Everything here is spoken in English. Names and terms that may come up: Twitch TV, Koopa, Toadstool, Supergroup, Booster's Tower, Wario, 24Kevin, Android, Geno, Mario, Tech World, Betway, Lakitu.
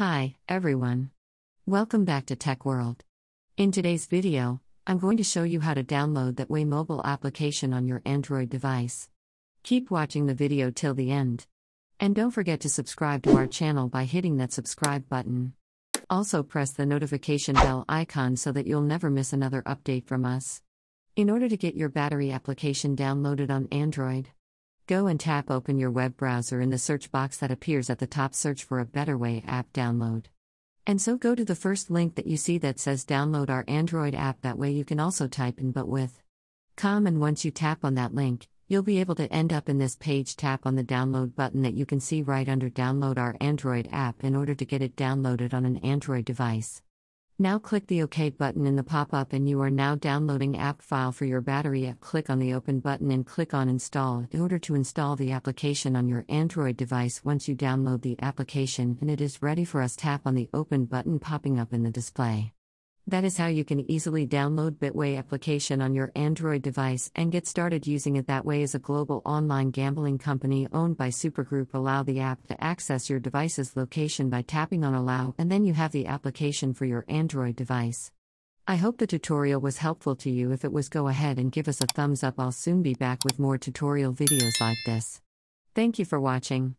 Hi, everyone. Welcome back to Tech World. In today's video, I'm going to show you how to download the Betway mobile application on your Android device. Keep watching the video till the end. And don't forget to subscribe to our channel by hitting that subscribe button. Also press the notification bell icon so that you'll never miss another update from us. In order to get your battery application downloaded on Android, go and tap open your web browser in the search box that appears at the top. Search for a Betway app download. And so go to the first link that you see that says download our Android app. That way you can also type in betway.com, and once you tap on that link, you'll be able to end up in this page. Tap on the download button that you can see right under download our Android app in order to get it downloaded on an Android device. Now click the OK button in the pop-up and you are now downloading app file for your battery app. Click on the open button and click on install in order to install the application on your Android device. Once you download the application and it is ready for us, tap on the open button popping up in the display. That is how you can easily download Betway application on your Android device and get started using it. That way is a global online gambling company owned by Supergroup. Allow the app to access your device's location by tapping on allow, and then you have the application for your Android device. I hope the tutorial was helpful to you. If it was, go ahead and give us a thumbs up. I'll soon be back with more tutorial videos like this. Thank you for watching.